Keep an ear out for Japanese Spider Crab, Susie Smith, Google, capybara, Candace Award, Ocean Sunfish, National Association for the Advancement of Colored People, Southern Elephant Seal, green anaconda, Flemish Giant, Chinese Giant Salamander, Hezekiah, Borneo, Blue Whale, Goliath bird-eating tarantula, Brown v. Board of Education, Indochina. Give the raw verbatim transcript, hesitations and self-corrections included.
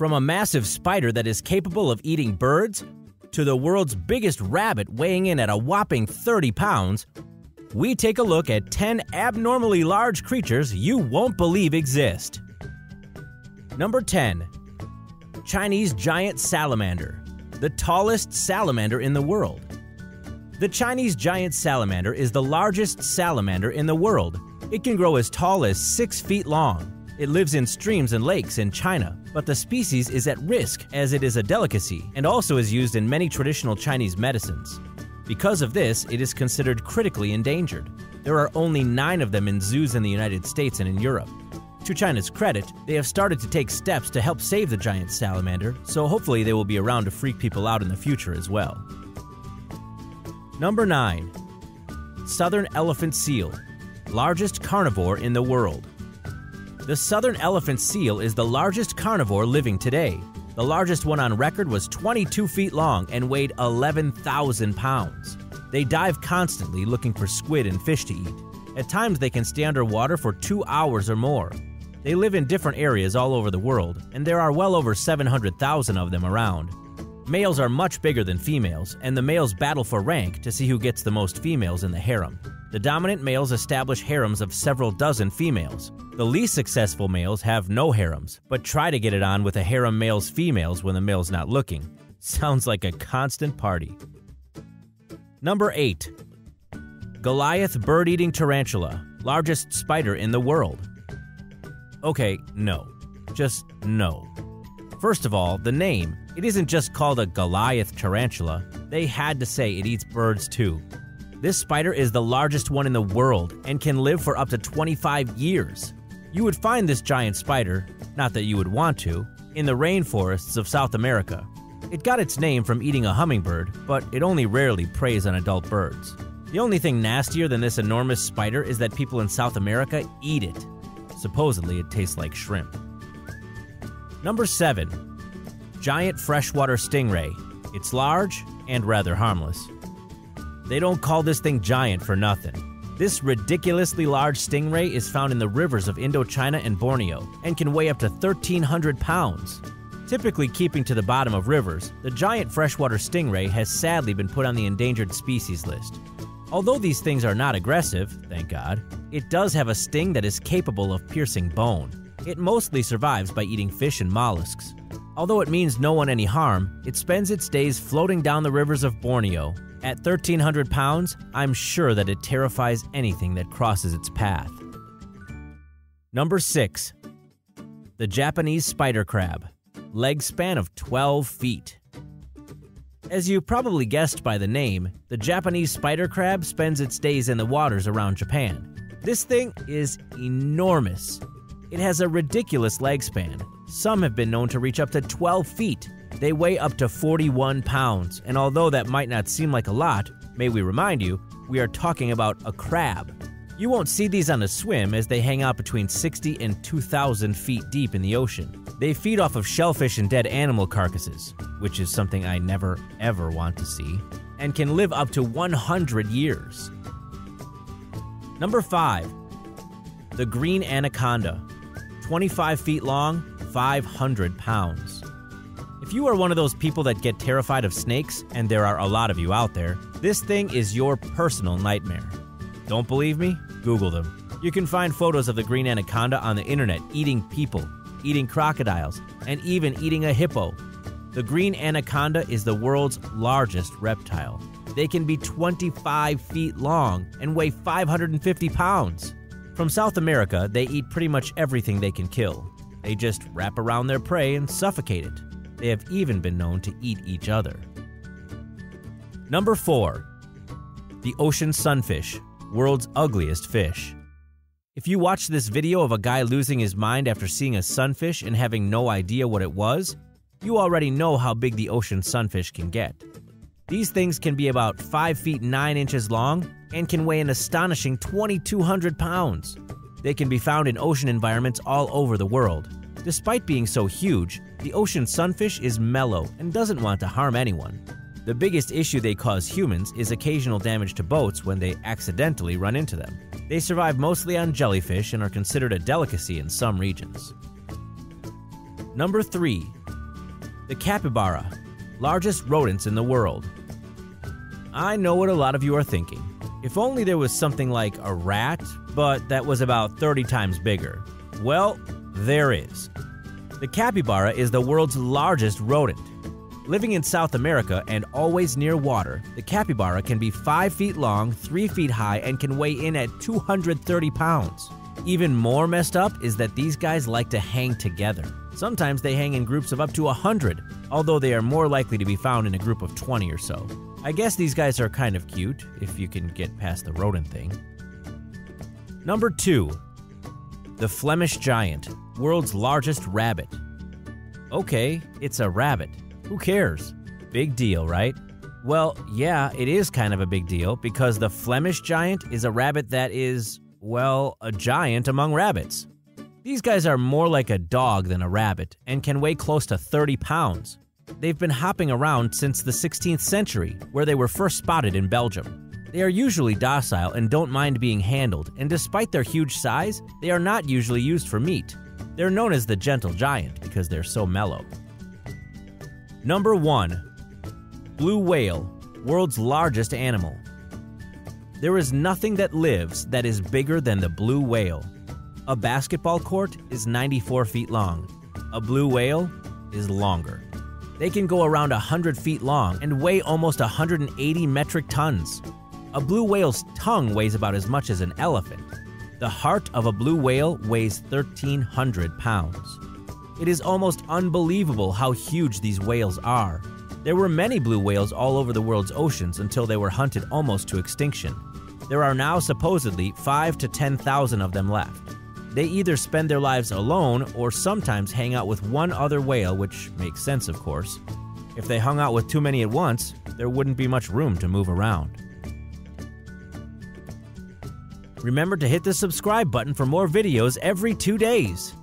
From a massive spider that is capable of eating birds, to the world's biggest rabbit weighing in at a whopping thirty pounds, we take a look at ten abnormally large creatures you won't believe exist. Number ten. Chinese Giant Salamander, the tallest salamander in the world. The Chinese Giant Salamander is the largest salamander in the world. It can grow as tall as six feet long. It lives in streams and lakes in China, but the species is at risk as it is a delicacy and also is used in many traditional Chinese medicines. Because of this, it is considered critically endangered. There are only nine of them in zoos in the United States and in Europe. To China's credit, they have started to take steps to help save the giant salamander, so hopefully they will be around to freak people out in the future as well. Number nine. Southern Elephant Seal, largest carnivore in the world. The Southern Elephant Seal is the largest carnivore living today. The largest one on record was twenty-two feet long and weighed eleven thousand pounds. They dive constantly looking for squid and fish to eat. At times they can stay underwater for two hours or more. They live in different areas all over the world, and there are well over seven hundred thousand of them around. Males are much bigger than females, and the males battle for rank to see who gets the most females in the harem. The dominant males establish harems of several dozen females. The least successful males have no harems, but try to get it on with a harem male's females when the male's not looking. Sounds like a constant party. Number eight. Goliath bird-eating tarantula, largest spider in the world. Okay, no. Just no. First of all, the name. It isn't just called a Goliath tarantula. They had to say it eats birds too. This spider is the largest one in the world and can live for up to twenty-five years. You would find this giant spider, not that you would want to, in the rainforests of South America. It got its name from eating a hummingbird, but it only rarely preys on adult birds. The only thing nastier than this enormous spider is that people in South America eat it. Supposedly it tastes like shrimp. Number seven. Giant freshwater stingray. It's large and rather harmless. They don't call this thing giant for nothing. This ridiculously large stingray is found in the rivers of Indochina and Borneo and can weigh up to thirteen hundred pounds. Typically keeping to the bottom of rivers, the giant freshwater stingray has sadly been put on the endangered species list. Although these things are not aggressive, thank God, it does have a sting that is capable of piercing bone. It mostly survives by eating fish and mollusks. Although it means no one any harm, it spends its days floating down the rivers of Borneo. At thirteen hundred pounds, I'm sure that it terrifies anything that crosses its path. Number six. The Japanese Spider Crab. Leg span of twelve feet. As you probably guessed by the name, the Japanese spider crab spends its days in the waters around Japan. This thing is enormous. It has a ridiculous leg span. Some have been known to reach up to twelve feet. They weigh up to forty-one pounds, and although that might not seem like a lot, may we remind you, we are talking about a crab. You won't see these on a swim as they hang out between sixty and two thousand feet deep in the ocean. They feed off of shellfish and dead animal carcasses, which is something I never ever want to see, and can live up to one hundred years. Number five. The green anaconda, twenty-five feet long, five hundred pounds. If you are one of those people that get terrified of snakes, and there are a lot of you out there, this thing is your personal nightmare. Don't believe me? Google them. You can find photos of the green anaconda on the internet eating people, eating crocodiles, and even eating a hippo. The green anaconda is the world's largest reptile. They can be twenty-five feet long and weigh five hundred fifty pounds. From South America, they eat pretty much everything they can kill. They just wrap around their prey and suffocate it. They have even been known to eat each other. Number four. The Ocean Sunfish, world's ugliest fish. If you watch this video of a guy losing his mind after seeing a sunfish and having no idea what it was, you already know how big the ocean sunfish can get. These things can be about five feet nine inches long and can weigh an astonishing twenty-two hundred pounds. They can be found in ocean environments all over the world. Despite being so huge, the ocean sunfish is mellow and doesn't want to harm anyone. The biggest issue they cause humans is occasional damage to boats when they accidentally run into them. They survive mostly on jellyfish and are considered a delicacy in some regions. Number three. The capybara, largest rodents in the world. I know what a lot of you are thinking. If only there was something like a rat, but that was about thirty times bigger. Well, there is. The capybara is the world's largest rodent. Living in South America and always near water, the capybara can be five feet long, three feet high, and can weigh in at two hundred thirty pounds. Even more messed up is that these guys like to hang together. Sometimes they hang in groups of up to one hundred, although they are more likely to be found in a group of twenty or so. I guess these guys are kind of cute, if you can get past the rodent thing. Number two. The Flemish Giant, world's largest rabbit. Okay, it's a rabbit. Who cares? Big deal, right? Well, yeah, it is kind of a big deal, because the Flemish Giant is a rabbit that is, well, a giant among rabbits. These guys are more like a dog than a rabbit and can weigh close to thirty pounds. They've been hopping around since the sixteenth century, where they were first spotted in Belgium. They are usually docile and don't mind being handled, and despite their huge size, they are not usually used for meat. They're known as the gentle giant because they're so mellow. Number one. Blue whale, world's largest animal. There is nothing that lives that is bigger than the blue whale. A basketball court is ninety-four feet long. A blue whale is longer. They can go around one hundred feet long and weigh almost one hundred eighty metric tons. A blue whale's tongue weighs about as much as an elephant. The heart of a blue whale weighs thirteen hundred pounds. It is almost unbelievable how huge these whales are. There were many blue whales all over the world's oceans until they were hunted almost to extinction. There are now supposedly five to ten thousand of them left. They either spend their lives alone or sometimes hang out with one other whale, which makes sense, of course. If they hung out with too many at once, there wouldn't be much room to move around. Remember to hit the subscribe button for more videos every two days.